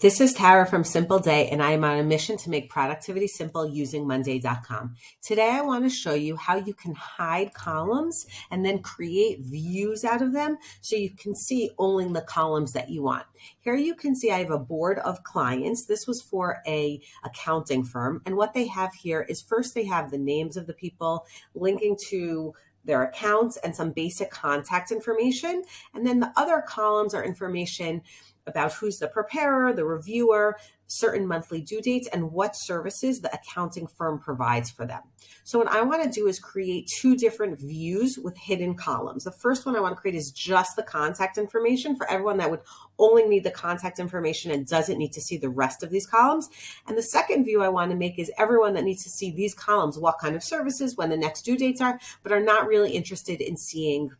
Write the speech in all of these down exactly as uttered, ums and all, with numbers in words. This is Tara from Simple Day, and I am on a mission to make productivity simple using Monday dot com. Today, I want to show you how you can hide columns and then create views out of them so you can see only the columns that you want. Here you can see I have a board of clients. This was for a accounting firm, and what they have here is first they have the names of the people linking to their accounts and some basic contact information. And then the other columns are information about who's the preparer, the reviewer, certain monthly due dates, and what services the accounting firm provides for them. So what I want to do is create two different views with hidden columns. The first one I want to create is just the contact information for everyone that would only need the contact information and doesn't need to see the rest of these columns. And the second view I want to make is everyone that needs to see these columns, what kind of services, when the next due dates are, but are not really interested in seeing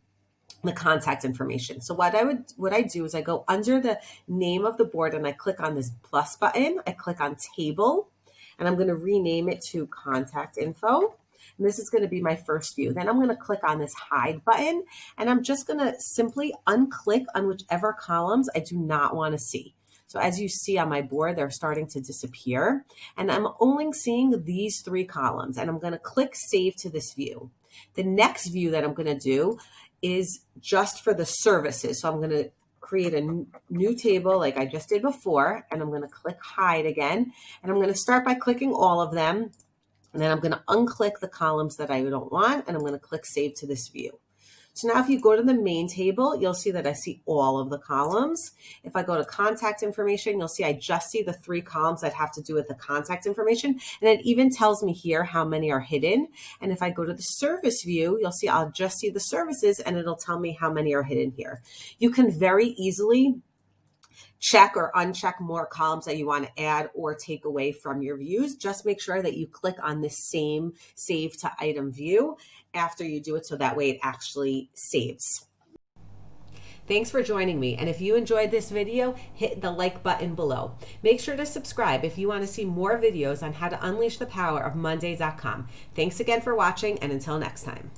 the contact information. So what I would, what I do is I go under the name of the board and I click on this plus button. I click on table and I'm going to rename it to contact info. And this is going to be my first view. Then I'm going to click on this hide button and I'm just going to simply unclick on whichever columns I do not want to see. So as you see on my board, they're starting to disappear and I'm only seeing these three columns, and I'm going to click save to this view. The next view that I'm going to do is just for the services. So I'm going to create a new table like I just did before, and I'm going to click hide again. And I'm going to start by clicking all of them. And then I'm going to unclick the columns that I don't want. And I'm going to click save to this view. So now if you go to the main table, you'll see that I see all of the columns. If I go to contact information, you'll see I just see the three columns that have to do with the contact information. And it even tells me here how many are hidden. And if I go to the service view, you'll see I'll just see the services and it'll tell me how many are hidden here. You can very easily check or uncheck more columns that you want to add or take away from your views. Just make sure that you click on the same save to item view after you do it, so that way it actually saves. Thanks for joining me. And if you enjoyed this video, hit the like button below. Make sure to subscribe if you want to see more videos on how to unleash the power of Monday dot com. Thanks again for watching, and until next time.